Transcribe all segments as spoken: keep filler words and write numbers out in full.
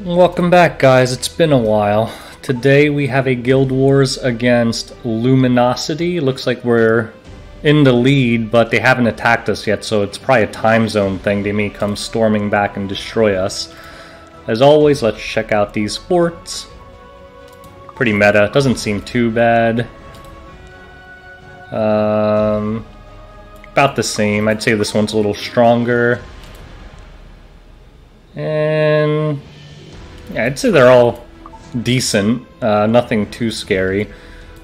Welcome back, guys. It's been a while. Today we have a Guild Wars against Luminosity. Looks like we're in the lead, but they haven't attacked us yet, so it's probably a time zone thing. They may come storming back and destroy us. As always, let's check out these forts. Pretty meta. Doesn't seem too bad. Um, about the same. I'd say this one's a little stronger. And... yeah, I'd say they're all decent, uh, nothing too scary.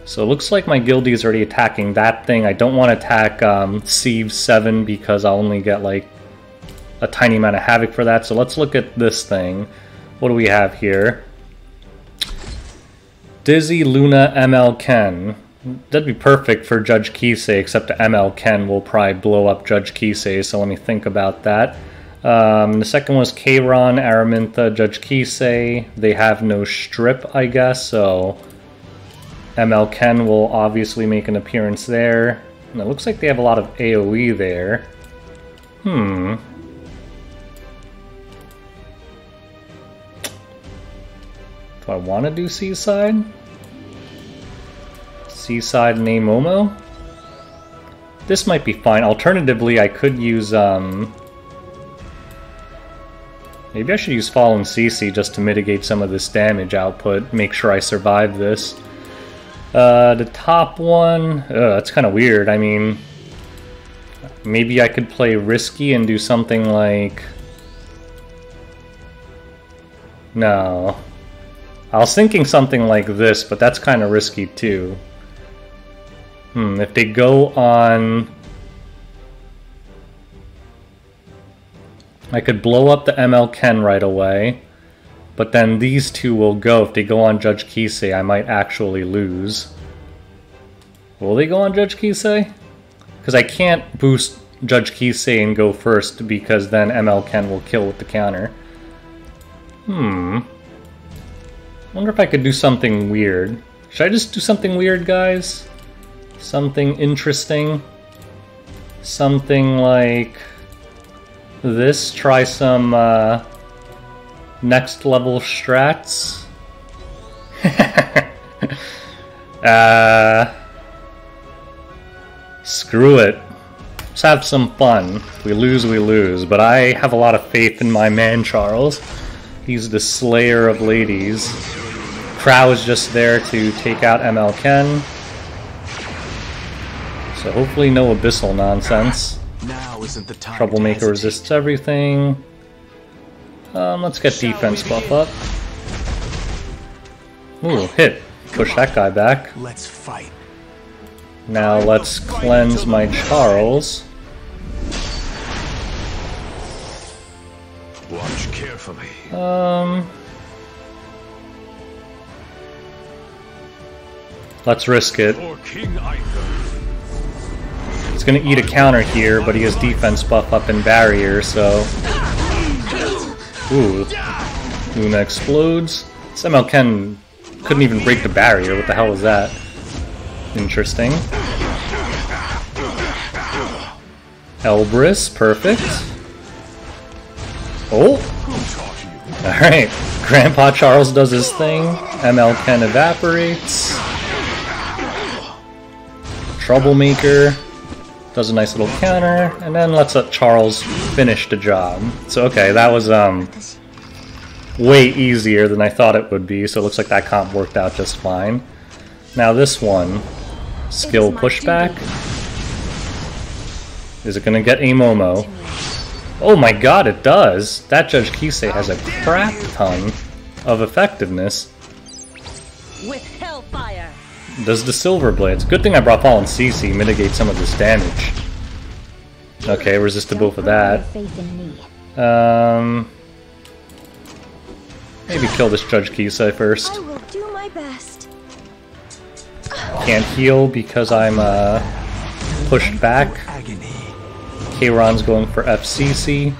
So it looks like my guildie is already attacking that thing. I don't want to attack um, Sieve seven because I'll only get like a tiny amount of havoc for that. So let's look at this thing. What do we have here? Dizzy Luna M L Ken. That'd be perfect for Judge Kisei, except the M L Ken will probably blow up Judge Kisei, so let me think about that. Um, the second was Kron, Aramintha, Judge Kisei. They have no strip, I guess, so M L Ken will obviously make an appearance there. And it looks like they have a lot of AoE there. Hmm. Do I want to do Seaside? Seaside and A-Momo? This might be fine. Alternatively, I could use, um... maybe I should use Fallen C C just to mitigate some of this damage output, make sure I survive this. Uh, the top one, ugh, that's kind of weird. I mean, maybe I could play risky and do something like... no. I was thinking something like this, but that's kind of risky too. Hmm, if they go on... I could blow up the M L Ken right away, but then these two will go. If they go on Judge Kisei, I might actually lose. Will they go on Judge Kisei? Because I can't boost Judge Kisei and go first, because then M L Ken will kill with the counter. Hmm. I wonder if I could do something weird. Should I just do something weird, guys? Something interesting? Something like... this, try some uh, next level strats. uh, screw it. Let's have some fun. If we lose, we lose. But I have a lot of faith in my man, Charles. He's the slayer of ladies. Krau is just there to take out M L Ken. So hopefully no Abyssal nonsense. Now isn't the time. Troublemaker resists everything. Um, let's get defense buff up. Ooh, hit. Push that guy back. Let's fight. Now let's cleanse my Charles. Watch carefully. Um. Let's risk it. He's gonna eat a counter here, but he has defense buff up and barrier, so... ooh. Luna explodes. This M L Ken couldn't even break the barrier. What the hell was that? Interesting. Elbrus, perfect. Oh! Alright. Grandpa Charles does his thing. M L Ken evaporates. Troublemaker does a nice little counter, and then let's let Charles finish the job. So okay, that was um way easier than I thought it would be, so it looks like that comp worked out just fine. Now this one, skill pushback. Is it gonna get A-Momo? Oh my god, it does! That Judge Kisei has a crap ton of effectiveness. With Hellfire! Does the Silver Blades. Good thing I brought Fallen C C, mitigate some of this damage. Okay, resistible for that. Um, maybe kill this Judge Kisei first. I will do my best. Can't heal because I'm uh, pushed back. Kron's going for F C C.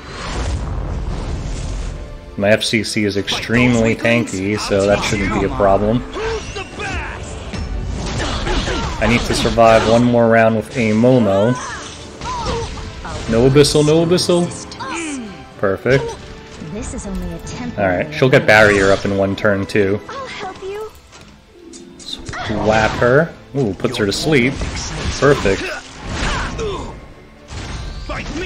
My F C C is extremely tanky, so that shouldn't be a problem. I need to survive one more round with A-Momo. No Abyssal, no Abyssal. Perfect. This is only a temporary. All right, she'll get barrier up in one turn too. I'll help you. Slap her. Ooh, puts her to sleep. Perfect.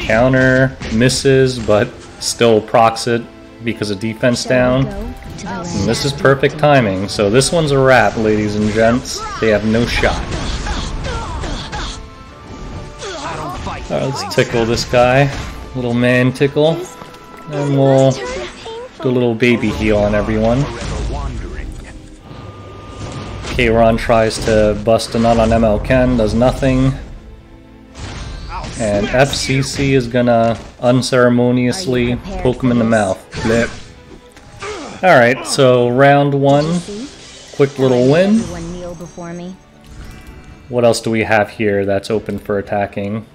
Counter misses, but still procs it because of defense down. And this is perfect timing. So this one's a wrap, ladies and gents. They have no shot. All right, let's tickle this guy. Little man tickle. And we'll do a little baby heal on everyone. Kron tries to bust a nut on M L Ken, does nothing. And F C C is gonna unceremoniously poke him in the mouth. Blip. Alright, so round one. Quick little win. What else do we have here that's open for attacking?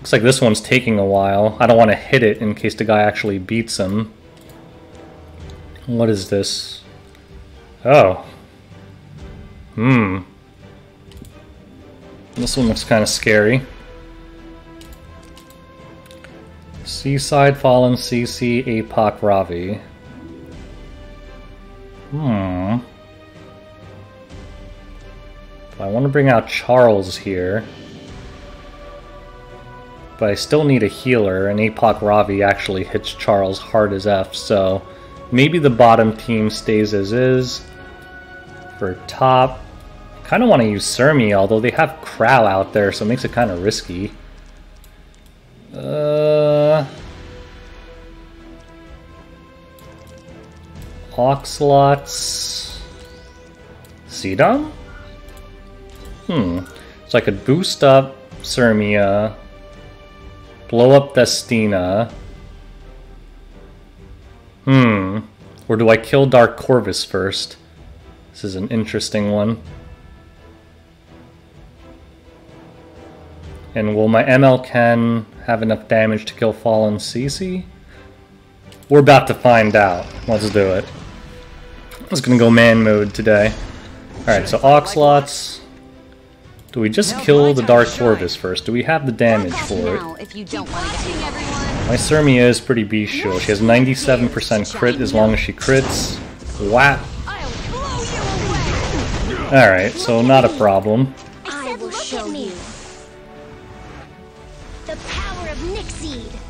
Looks like this one's taking a while. I don't want to hit it in case the guy actually beats him. What is this? Oh. Hmm. This one looks kind of scary. Seaside, Fallen C C, Apok Ravi. Hmm. I want to bring out Charles here. But I still need a healer, and Apok Ravi actually hits Charles hard as F, so maybe the bottom team stays as is. For top, I kind of want to use Cermia, although they have Kral out there, so it makes it kind of risky. Uh, Oxlots, C-dom? Hmm. So I could boost up Cermia. Blow up Destina. Hmm. Or do I kill Dark Corvus first? This is an interesting one. And will my M L Ken have enough damage to kill Fallen C C? We're about to find out. Let's do it. I'm just gonna go man mode today. Alright, so Oxlots. Do we just kill the Dark Corvus first? Do we have the damage for it? My Cermia is pretty bestial. She has ninety-seven percent crit as long as she crits. Whap! Alright, so not a problem.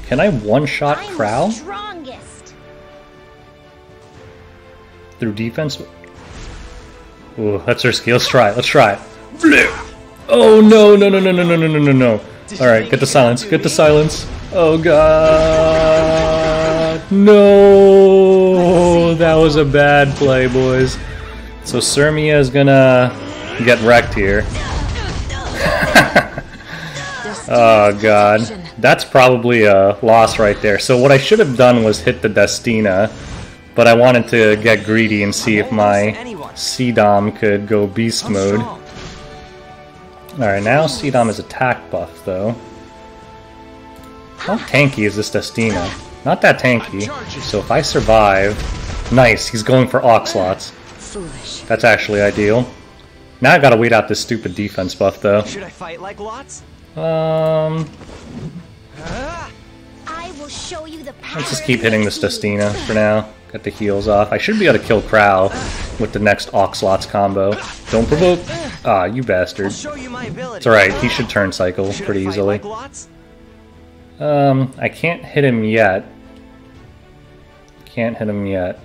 Can I one-shot Krow? Through defense? Ooh, that's her skill. Let's try it, let's try it. Oh no, no, no, no, no, no, no, no, no. Alright, get the silence, get the silence. Oh god. No! That was a bad play, boys. So Cermia is gonna get wrecked here. Oh god. That's probably a loss right there. So what I should have done was hit the Destina, but I wanted to get greedy and see if my C-dom could go beast mode. Alright, now C-dom is attack buff, though. How tanky is this Destina? Not that tanky. So if I survive... Nice, he's going for Oxlots. That's actually ideal. Now I gotta wait out this stupid defense buff, though. Should I fight like Lots? Um... Let's just keep hitting this Destina for now. Get the heals off. I should be able to kill Kral with the next Oxlots combo. Don't provoke! Ah, you bastard. It's alright, he should turn cycle pretty easily. Um, I can't hit him yet. Can't hit him yet.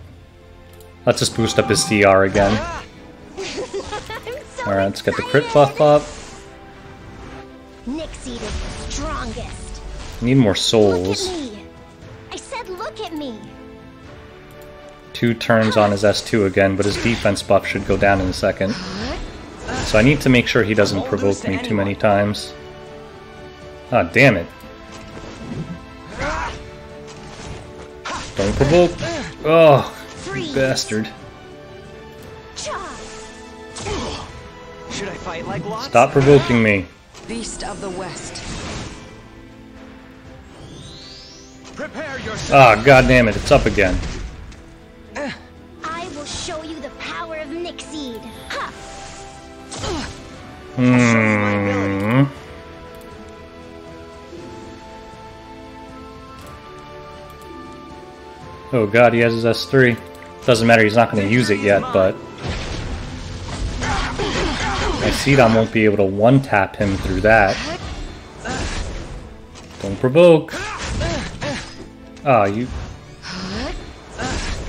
Let's just boost up his C R again. Alright, let's get the crit buff up. Need more souls. Two turns on his S two again, but his defense buff should go down in a second. So I need to make sure he doesn't provoke me too many times. Ah, oh, damn it. Don't provoke. Oh, you bastard. Stop provoking me. Beast of the West. Ah, god damn it, it's up again. I will show you the power of Nyxseed. Hmm. Oh god, he has his S three. Doesn't matter, he's not going to use it yet, but... my C-dom won't be able to one-tap him through that. Don't provoke! Oh, you...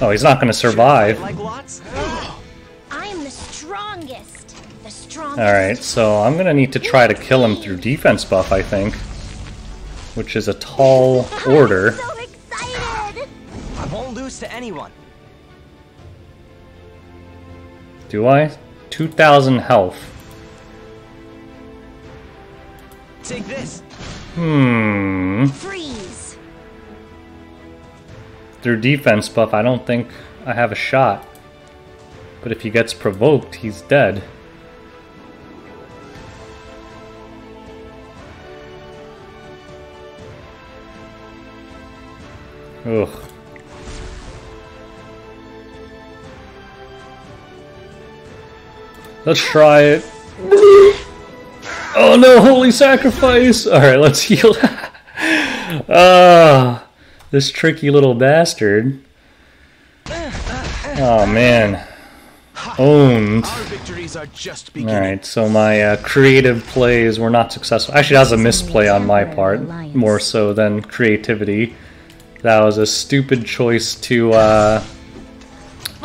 oh, he's not going to survive. Alright, so I'm going to need to try to kill him through defense buff, I think. Which is a tall order. I won't lose to anyone. Do I? two thousand health. Take this. Hmm. Freeze. Through defense buff, I don't think I have a shot. But if he gets provoked, he's dead. Ugh. Let's try it. Oh no, Holy Sacrifice! Alright, let's heal. Ah, oh, this tricky little bastard. Oh man. Owned. Alright, so my uh, creative plays were not successful. Actually, that was a misplay on my part, more so than creativity. That was a stupid choice to uh,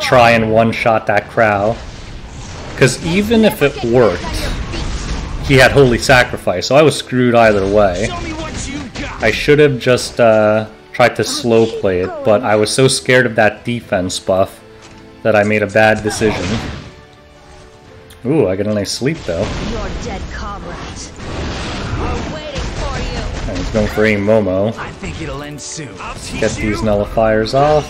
try and one-shot that Kral. Because even if it worked, he had Holy Sacrifice, so I was screwed either way. I should have just uh, tried to slow play it, but I was so scared of that defense buff that I made a bad decision. Ooh, I get a nice sleep though. And he's going for A-Momo. Let's get these nullifiers off.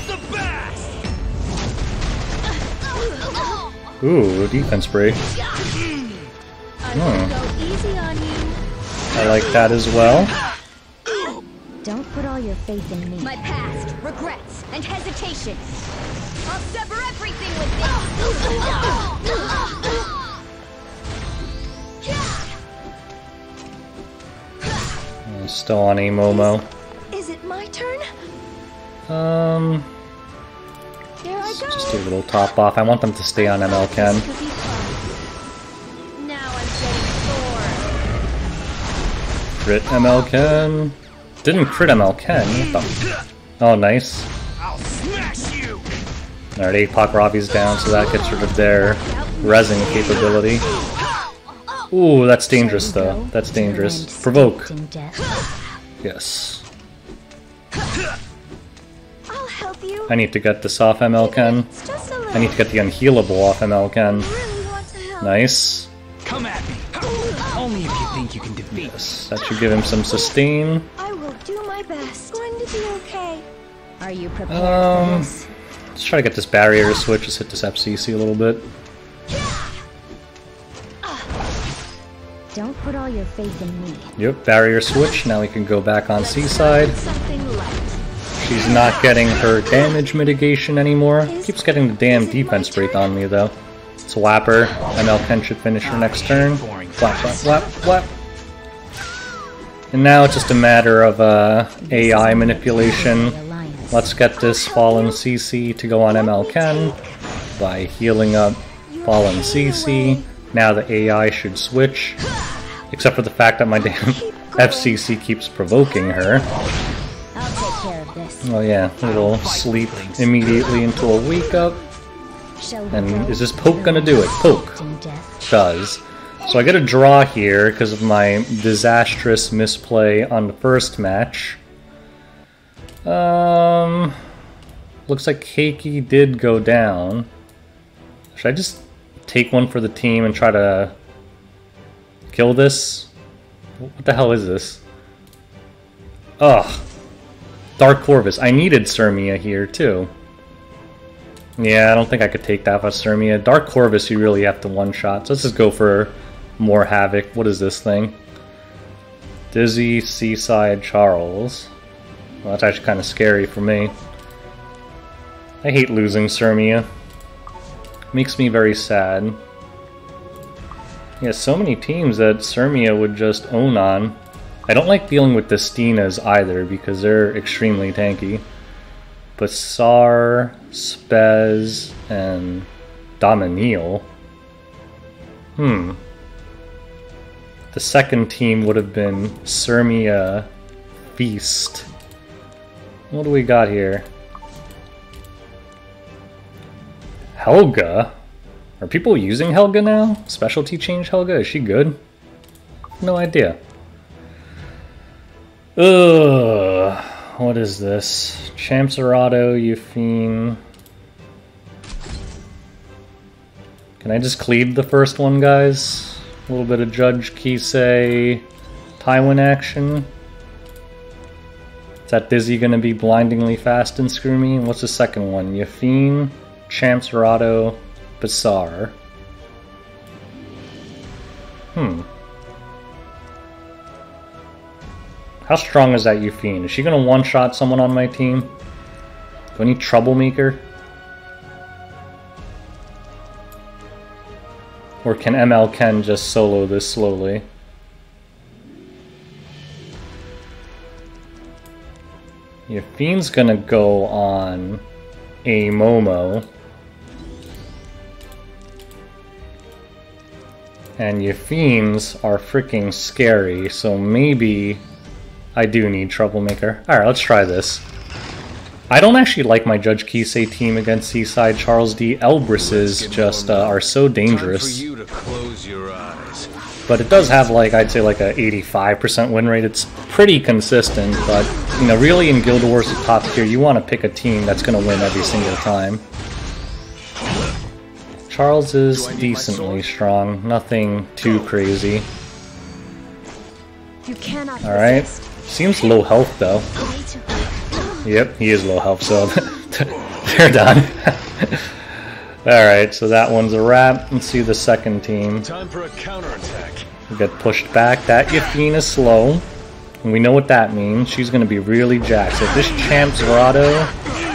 Ooh, defense break. Hmm. I like that as well. Don't put all your faith in me. My past, regrets, and hesitations. I'll sever everything with this. I'm still on A-Momo. Is, is it my turn? Um. Just a little top off. I want them to stay on M L Ken. Crit M L Ken. Didn't crit M L Ken. What the? Oh, nice. Alright, Apok Ravi's down, so that gets rid of their resin capability. Ooh, that's dangerous though. That's dangerous. Provoke. Yes. I need to get this off M L Ken. I need to get the unhealable off M L Ken. Nice. Come at me. Only if you think you can defeat us. That should give him some sustain. I will do my best. Going to be okay. Are you prepared for this? Let's try to get this barrier to switch. Let's hit this F C C a little bit. Don't put all your faith in me. Yep, barrier switch. Now we can go back on Seaside. She's not getting her damage mitigation anymore. Keeps getting the damn defense break on me though. It's a whapper. M L Ken should finish her next turn. Flap, flap, flap, flap. And now it's just a matter of uh, A I manipulation. Let's get this Fallen C C to go on M L Ken by healing up Fallen C C. Now the A I should switch. Except for the fact that my damn F C C keeps provoking her. Oh yeah, it'll sleep immediately into a wake-up. And is this poke gonna do it? Poke does. So I get a draw here because of my disastrous misplay on the first match. Um, looks like Keiki did go down. Should I just take one for the team and try to kill this? What the hell is this? Ugh. Dark Corvus. I needed Cermia here, too. Yeah, I don't think I could take that without Cermia. Dark Corvus, you really have to one-shot. So let's just go for more Havoc. What is this thing? Dizzy, Seaside, Charles. Well, that's actually kind of scary for me. I hate losing Cermia. Makes me very sad. Yeah, so many teams that Cermia would just own on. I don't like dealing with Destinas either because they're extremely tanky. Basar, Spez, and Dominil. Hmm. The second team would have been Cermia, Feast. What do we got here? Helga? Are people using Helga now? Specialty change Helga? Is she good? No idea. Ugh. What is this? Champs Arado, Yufine. Can I just cleave the first one, guys? A little bit of Judge Kisei Tywin action. Is that Dizzy gonna be blindingly fast and screw me? What's the second one? Yufine, Champs Arado, Basar. Hmm. How strong is that Yufine? Is she gonna one-shot someone on my team? Do I need Troublemaker? Or can M L Ken just solo this slowly? Yufine's gonna go on A-Momo. And Yufines are freaking scary, so maybe I do need Troublemaker. Alright, let's try this. I don't actually like my Judge Kisei team against Seaside. Charles D. Elbrus's just uh, are so dangerous. You to close your eyes. But it does have, like, I'd say like a eighty-five percent win rate. It's pretty consistent, but, you know, really in Guild Wars at top tier, you want to pick a team that's going to win every single time. Charles is decently strong, nothing too crazy. Alright, seems low health though. Yep, he is low health, so they're done. Alright, so that one's a wrap. Let's see the second team. Time for a counterattack. We get pushed back. That Yufine is slow, and we know what that means. She's going to be really jacked. So if this Champs Arado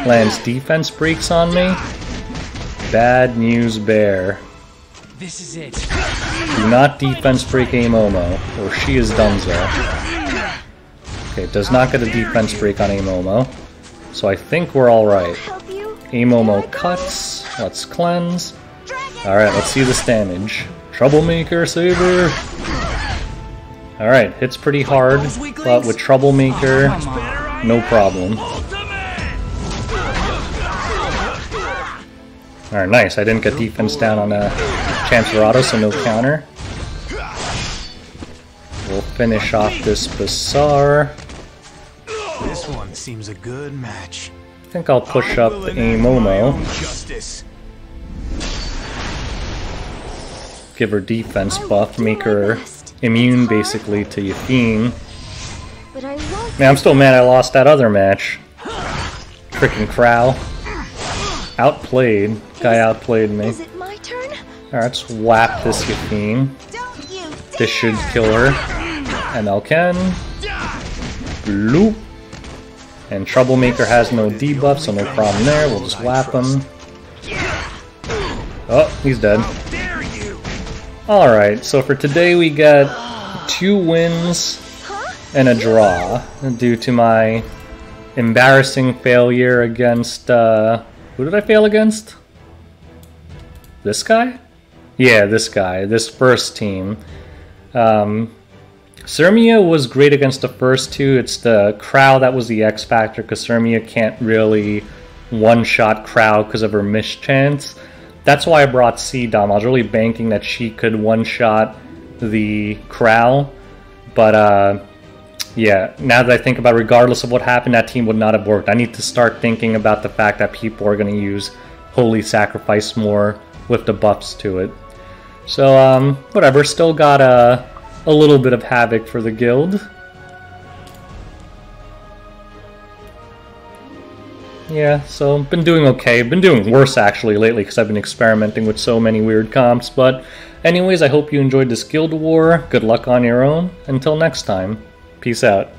lands defense breaks on me, bad news bear. This is it. Do not defense break A-Momo, or she is dunzo. Okay, does not get a defense break on A-Momo, so I think we're alright. A-Momo cuts, let's cleanse. Alright, let's see this damage. Troublemaker saver! Alright, hits pretty hard, but with Troublemaker, no problem. Alright, nice. I didn't get defense down on uh, Champs Arado, so no counter. We'll finish off this Basar. This one seems a good match. I think I'll push up the A-Momo. Give her defense buff, make her immune basically to Yufine. Man, I'm still mad I lost that other match. Frickin' Kral. Outplayed. Guy outplayed me. Alright, let's whap this Yufine. This should kill her. M L Ken. Bloop. And Troublemaker has no debuff, so no problem there. We'll just whap him. Oh, he's dead. Alright, so for today we get two wins and a draw due to my embarrassing failure against... Uh, Who did I fail against? This guy? Yeah, this guy. This first team. Um, Cermia was great against the first two. It's the Krau that was the X factor, because Cermia can't really one-shot Krau because of her mischance. That's why I brought C-dom. I was really banking that she could one-shot the Krau. But, uh... yeah, now that I think about it, regardless of what happened, that team would not have worked. I need to start thinking about the fact that people are going to use Holy Sacrifice more with the buffs to it. So, um, whatever. Still got a, a little bit of havoc for the guild. Yeah, so I've been doing okay. I've been doing worse, actually, lately, because I've been experimenting with so many weird comps. But anyways, I hope you enjoyed this Guild War. Good luck on your own. Until next time. Peace out.